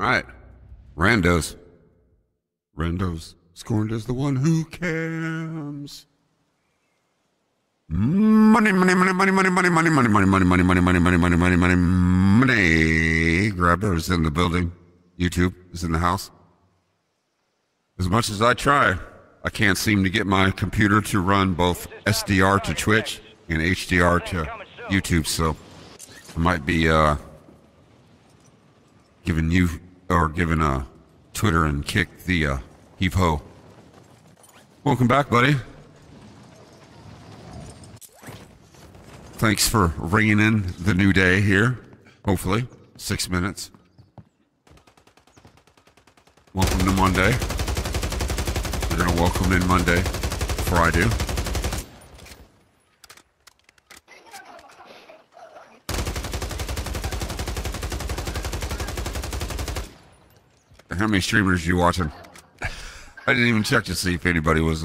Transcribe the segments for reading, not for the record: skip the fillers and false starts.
All right. Randos. Randos. Scorned as the one who cams. Money, money, money, money, money, money, money, money, money, money, money, money, money, money, money, money, money. Grabber is in the building. YouTube is in the house. As much as I try, I can't seem to get my computer to run both SDR to Twitch and HDR to YouTube, so I might be giving you or giving Twitter and Kick the heave ho. Welcome back, buddy. Thanks for ringing in the new day here. Hopefully, 6 minutes. Welcome to Monday. We're going to welcome in Monday before I do. How many streamers are you watching? I didn't even check to see if anybody was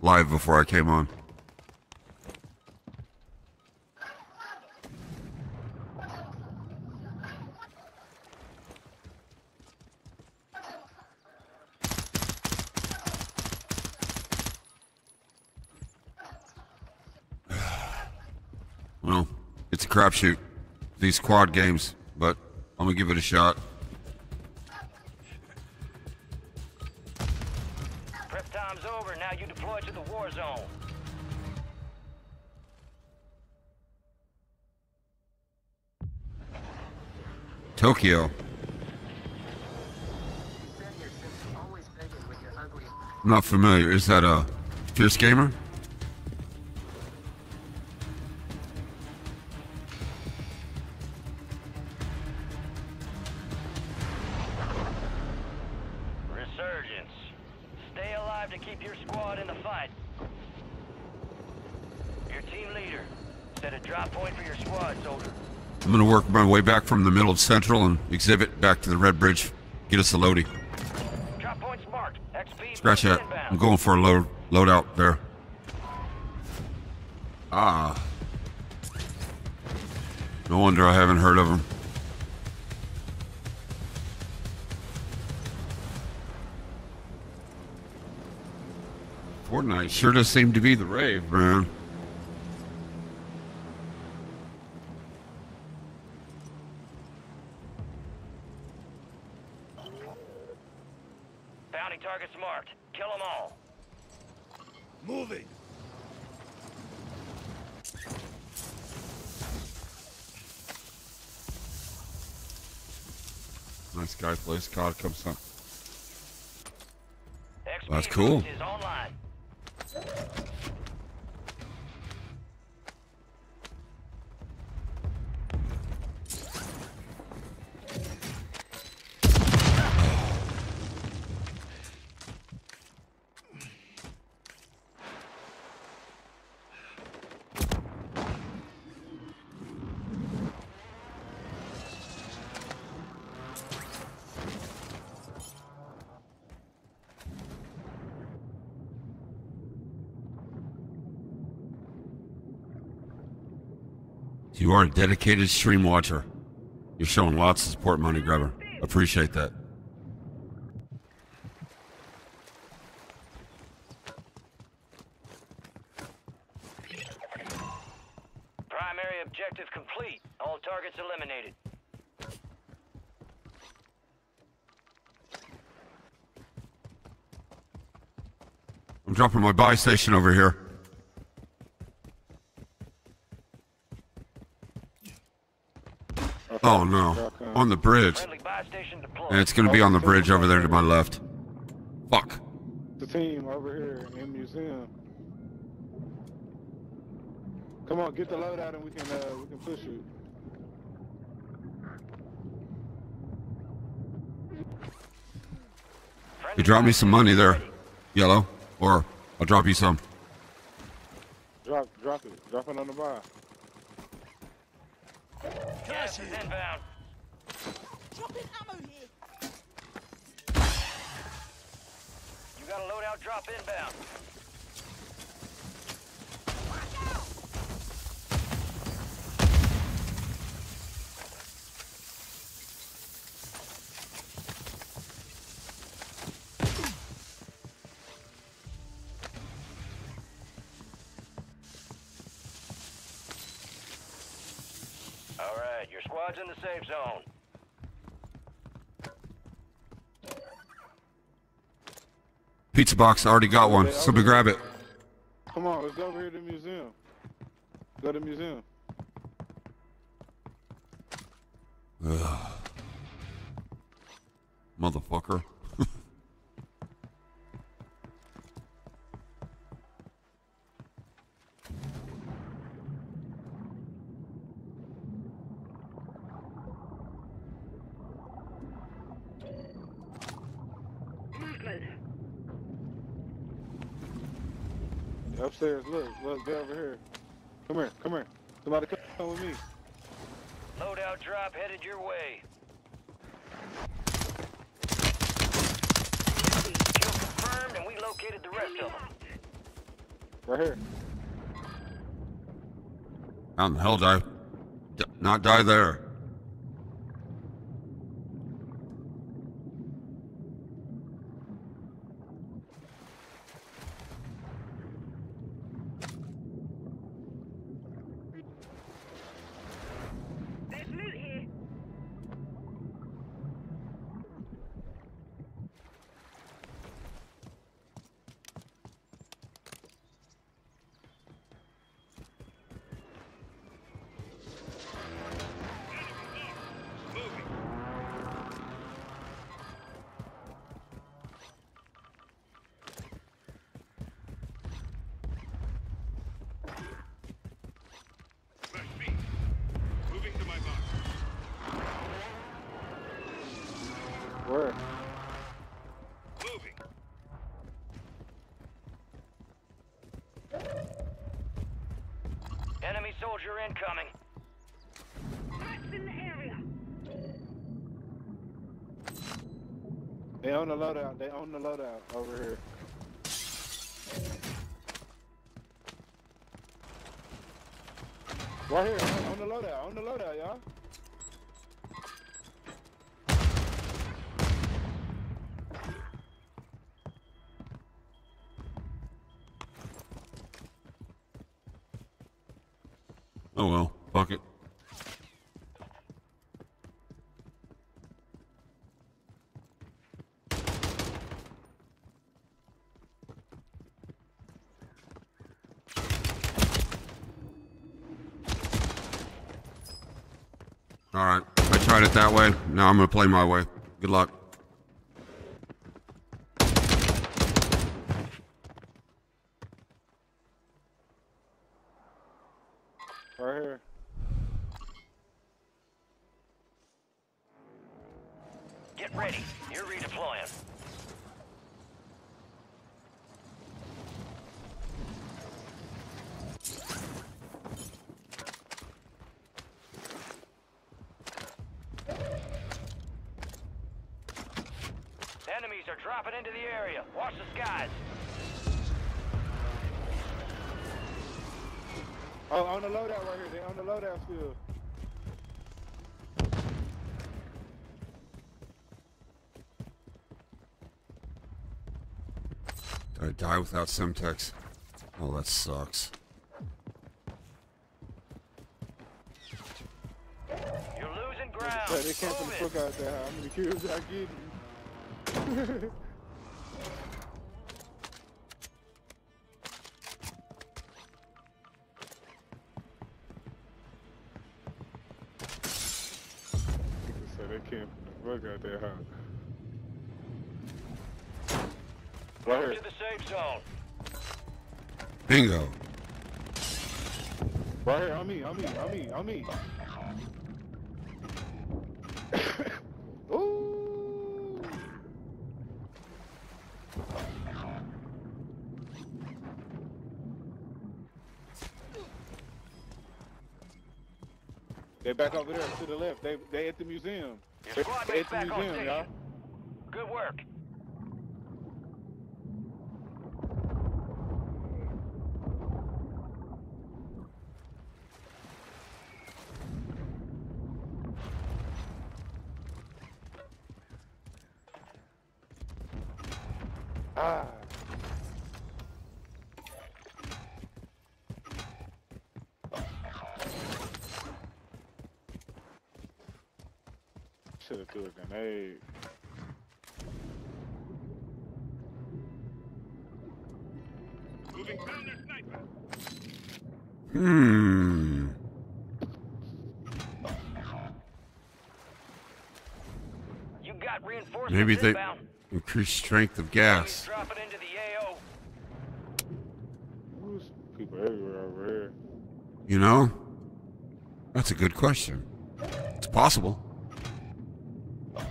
live before I came on. Well, it's a crapshoot, these quad games, but I'm gonna give it a shot. Prep time's over. Now you deploy to the war zone. Tokyo. I'm not familiar. Is that a Fierce Gamer? I'm gonna work my way back from the middle of Central and exhibit back to the Red Bridge. Get us a loadie. Drop point's marked. XP. Scratch that. I'm going for a load out there. Ah. No wonder I haven't heard of him. Fortnite sure does seem to be the rave, man. Place card comes up. Well, that's cool. You are a dedicated stream watcher. You're showing lots of support, Money Grabber. Appreciate that. Primary objective complete. All targets eliminated. I'm dropping my buy station over here. Oh no, on the bridge. And it's going to be on the bridge over there to my left. Fuck. The team over here in the museum. Come on, get the load out and we can push it. You drop me some money there, Yellow, or I'll drop you some. Drop it on the bar. Gas is inbound. Dropping ammo here. You got a loadout drop inbound. Watch out. Squad's in the safe zone. Pizza box, I already got one. Okay, somebody grab it. Come on, let's go over here to the museum. Go to the museum. Ugh. Motherfucker. Upstairs, look, let's get over here. Come here, come here. Somebody come with me. Loadout drop headed your way. Kill confirmed, and we located the rest of them. Right here. How in the hell did I not die there? Where? Moving. Enemy soldier incoming. That's in the area. They own the loadout. They own the loadout over here. Right here. Own the loadout. Own the loadout, y'all. Oh well, fuck it. All right, I tried it that way. Now I'm gonna play my way. Good luck. Right here. Get ready. You're redeploying. Enemies are dropping into the area. Watch the skies. Oh, on the loadout right here. They're on the loadout still. Did I die without Semtex? Oh, that sucks. You're losing ground. They can't put the fuck out there. How many kills I get? Look out there, huh? Right here. To the safe zone. Bingo. Right here, on me. Ooh. They're back over there to the left. They at the museum. Your squad mates back on station. Good work. Ah. should have threw a grenade. Moving counter sniper. Hmm. You got reinforcements. Maybe they increased strength of gas. Drop it into the AO. People everywhere over here. You know, that's a good question. It's possible. Your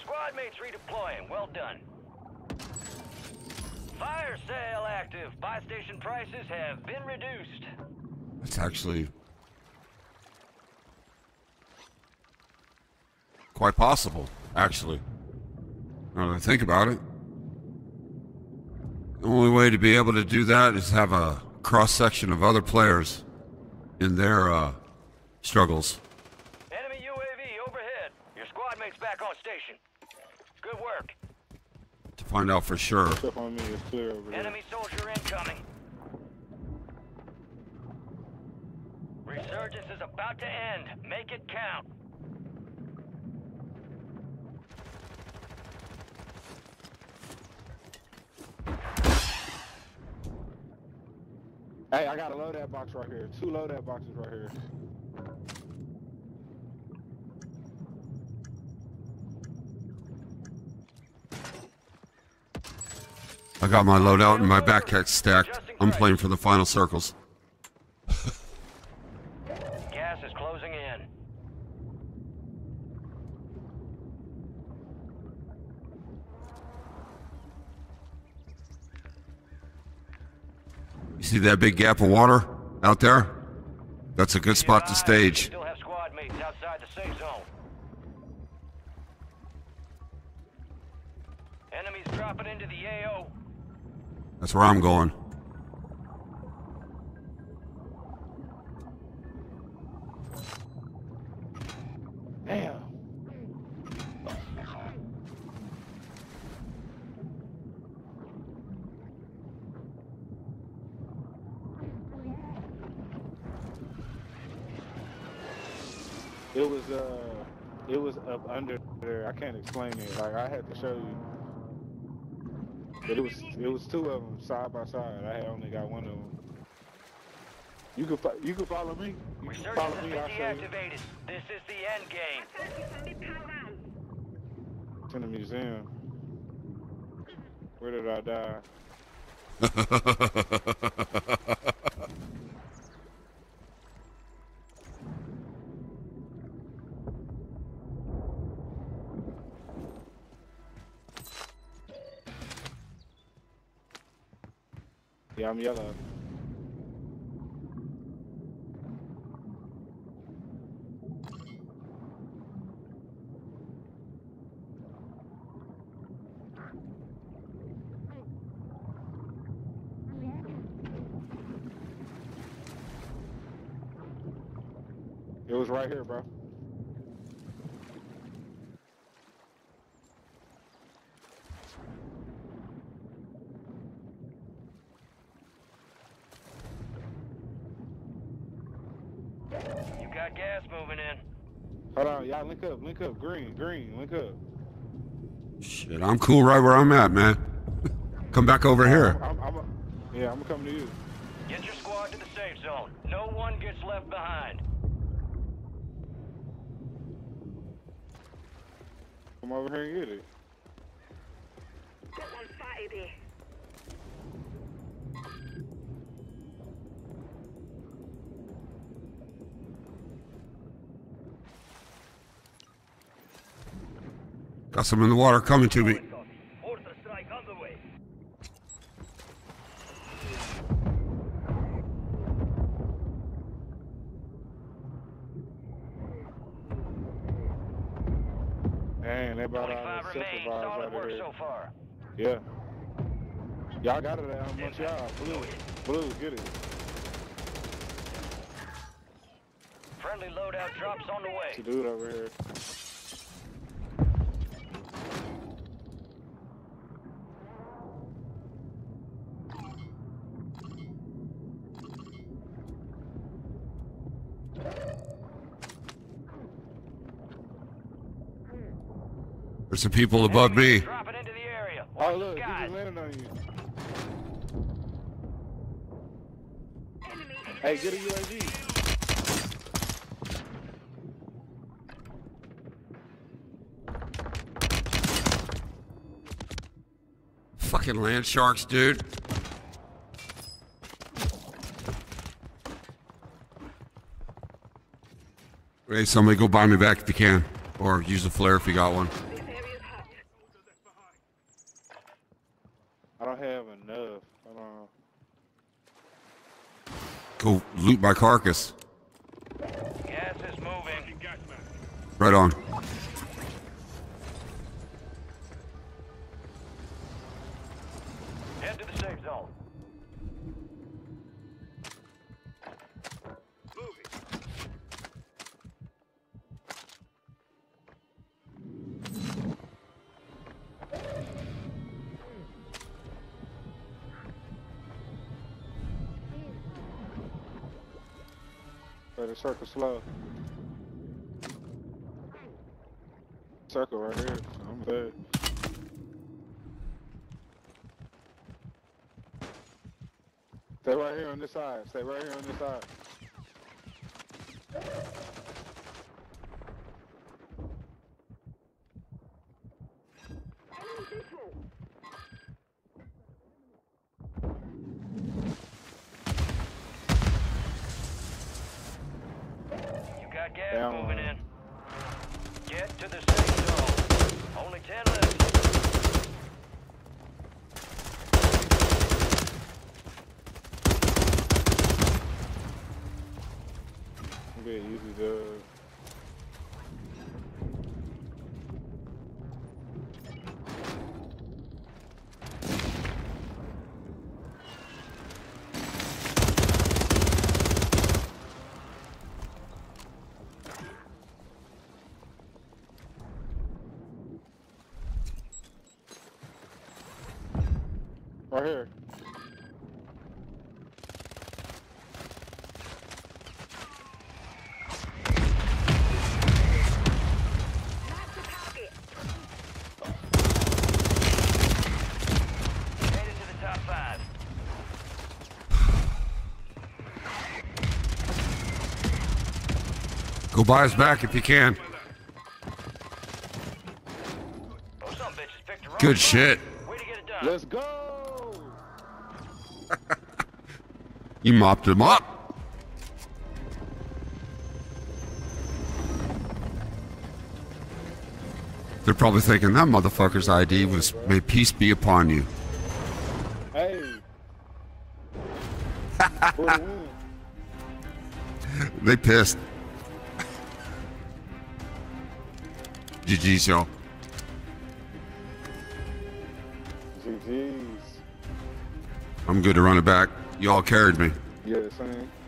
squad mates redeploying. Well done. Fire sale active. Buy station prices have been reduced. That's actually quite possible, actually. Now that I think about it, the only way to be able to do that is have a cross-section of other players in their struggles. Enemy UAV overhead. Your squad mate's back on station. Good work. To find out for sure. Stuff on me is clear over here. Enemy soldier incoming. Resurgence is about to end. Make it count. Hey, I got a loadout box right here. 2 loadout boxes right here. I got my loadout and my backpack stacked. I'm playing for the final circles. Gas is closing in. You see that big gap of water out there? That's a good spot to stage. Still have squad mates outside the safe zone. Enemies dropping into the AO. That's where I'm going. Damn. It was up under there. I can't explain it. Like, I had to show you. But it was 2 of them side by side. I had only got 1 of them. You could follow me. You can follow me. I'll show you. This is the end game. It's in the museum. Where did I die? Yeah, I'm yellow. It was right here, bro. Link up, green, link up. Shit, I'm cool right where I'm at, man. Come back over here. I'm coming to you. Get your squad to the safe zone. No one gets left behind. Come over here and get it. Got one spotted there. Got some in the water coming to me. Dang, they brought out the supervisor over here. So far. Yeah. Y'all got it out. Much y'all. Blue, get it. Friendly loadout drops on the way. There's a dude over here. There's some people above me. Dropping into the area. Oh, look, he landed on you. Hey, get a UAV. Fucking land sharks, dude. Hey, somebody go buy me back if you can, or use a flare if you got one. I don't have enough. I don't know. Go loot my carcass. Gas is moving. Right on. Head to the safe zone. Circle slow. Circle right here. I'm bad. Stay right here on this side. Stay right here on this side. Right here. Go buy us back if you can. Good shit. Let's go. You mopped him up. They're probably thinking that motherfucker's ID was, may peace be upon you. Hey. They pissed. GG's, y'all. GG's. I'm good to run it back. Y'all carried me. Yeah, same.